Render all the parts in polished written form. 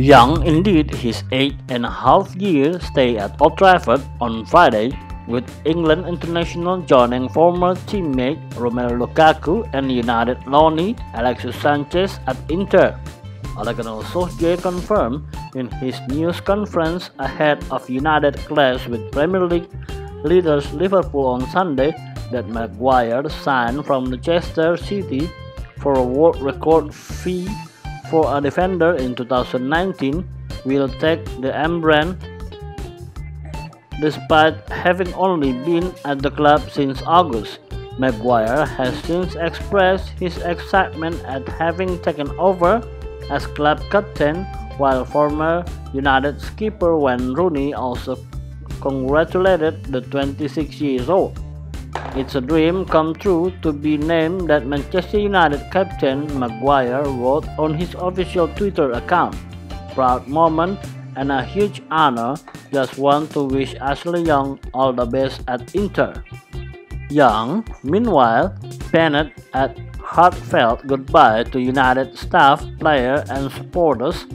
Young ended his 8.5-year stay at Old Trafford on Friday, with England international joining former teammate Romelu Lukaku and United loanee Alexis Sanchez at Inter. Ole Gunnar Solskjaer confirmed in his news conference ahead of United's clash with Premier League leaders Liverpool on Sunday that Maguire signed from Manchester City for a world record fee for a defender in 2019 will take the emblem despite having only been at the club since August. Maguire has since expressed his excitement at having taken over as club captain, while former United skipper Wayne Rooney also congratulated the 26-year-old. "It's a dream come true to be named that Manchester United captain," Maguire wrote on his official Twitter account. "Proud moment and a huge honor. Just want to wish Ashley Young all the best at Inter." Young, meanwhile, penned a heartfelt goodbye to United staff, players and supporters.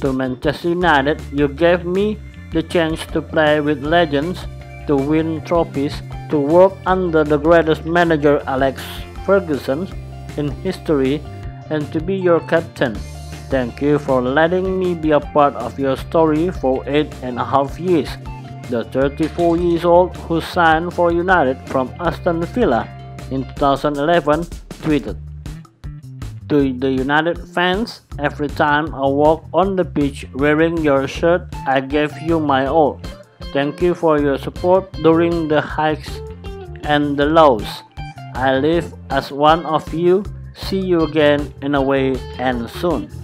"To Manchester United, you gave me the chance to play with legends, to win trophies, to work under the greatest manager Alex Ferguson in history, and to be your captain. Thank you for letting me be a part of your story for 8.5 years. The 34-year-old who signed for United from Aston Villa in 2011 tweeted. "To the United fans, every time I walk on the pitch wearing your shirt, I gave you my all. Thank you for your support during the highs and the lows. I live as one of you. See you again in a way and soon."